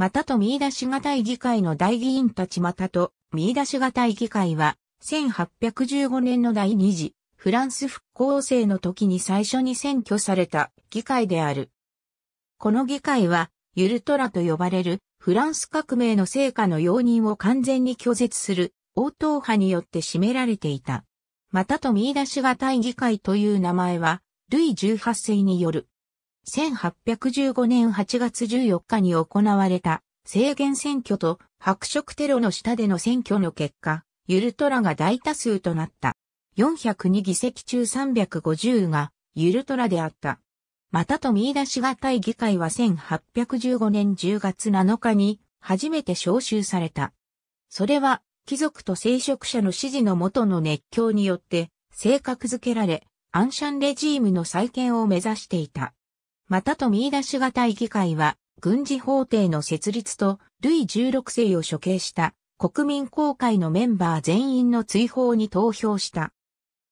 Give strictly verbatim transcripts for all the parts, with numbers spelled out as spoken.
またと見出しがたい議会の大議員たちまたと見出しがたい議会は、せんはっぴゃくじゅうごねんの第二次フランス復興制の時に最初に選挙された議会である。この議会は、ユルトラと呼ばれるフランス革命の成果の容認を完全に拒絶する王党派によって占められていた。またと見出しがたい議会という名前は、ルイじゅうはち世による。せんはっぴゃくじゅうごねんはちがつじゅうよっかに行われた制限選挙と白色テロの下での選挙の結果、ユルトラが大多数となった。よんひゃくに議席中さんびゃくごじゅうがユルトラであった。またと見出しがたい議会はせんはっぴゃくじゅうごねんじゅうがつなのかに初めて召集された。それは貴族と聖職者の支持の下の熱狂によって性格づけられ、アンシャンレジームの再建を目指していた。またと見出しがたい議会は、軍事法廷の設立と、ルイじゅうろく世を処刑した、国民公会のメンバー全員の追放に投票した。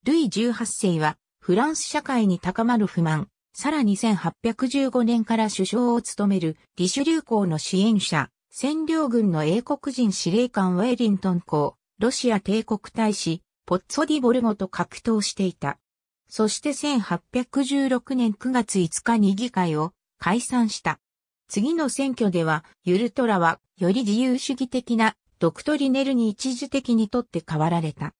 ルイじゅうはち世は、フランス社会に高まる不満、さらにせんはっぴゃくじゅうごねんから首相を務める、リシュリュー公の支援者、占領軍の英国人司令官ウェリントン公、ロシア帝国大使、ポッツォディボルゴと格闘していた。そしてせんはっぴゃくじゅうろくねんくがついつかに議会を解散した。次の選挙では、ユルトラはより自由主義的なドクトリネルに一時的に取って代わられた。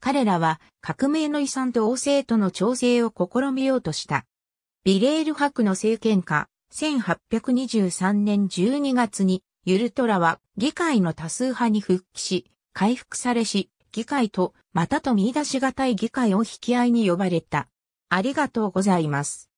彼らは革命の遺産と王政との調整を試みようとした。ビレール伯の政権下、せんはっぴゃくにじゅうさんねんじゅうにがつにユルトラは議会の多数派に復帰し、回復されし、議会とまたと見出しがたい議会を引き合いに呼ばれた。ありがとうございます。